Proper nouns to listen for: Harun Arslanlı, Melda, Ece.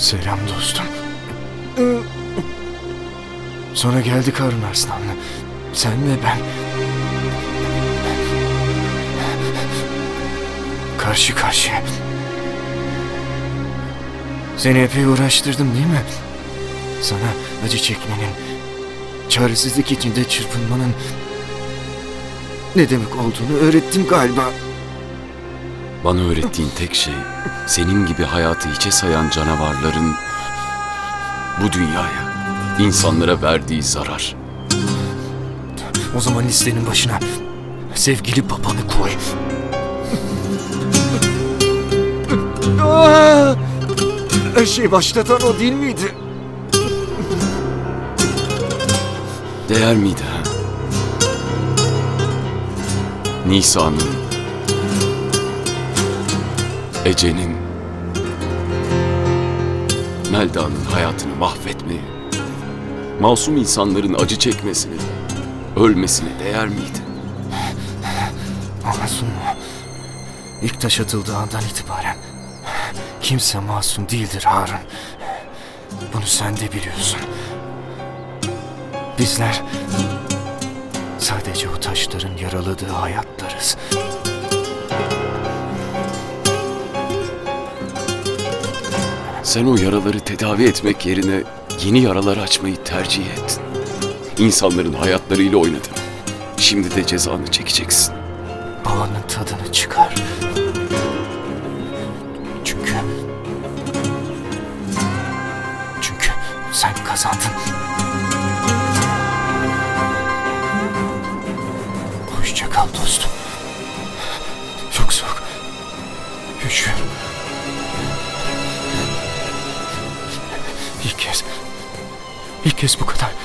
Selam dostum. Sonra geldik Harun Arslanlı. Sen ve ben. Karşı karşıya. Seni epey uğraştırdım değil mi? Sana acı çekmenin, çaresizlik içinde çırpınmanın ne demek olduğunu öğrettim galiba. Bana öğrettiğin tek şey, senin gibi hayatı hiçe sayan canavarların bu dünyaya, insanlara verdiği zarar. O zaman listenin başına sevgili babanı koy. Her şeyi başlatan o değil miydi? Değer miydi ha? Nisan'ın, Ece'nin, Melda'nın hayatını mahvetmeyi, masum insanların acı çekmesini, ölmesine değer miydi? Masum mu? İlk taş atıldığı andan itibaren kimse masum değildir Harun. Bunu sen de biliyorsun. Bizler sadece o taşların yaraladığı hayatlarız. Sen o yaraları tedavi etmek yerine yeni yaralar açmayı tercih ettin. İnsanların hayatlarıyla oynadın. Şimdi de cezanı çekeceksin. Babanın tadını çıkar. Çünkü sen kazandın. Hoşça kal dostum. Çok soğuk. Üşüyorum. İlk kez bu kadar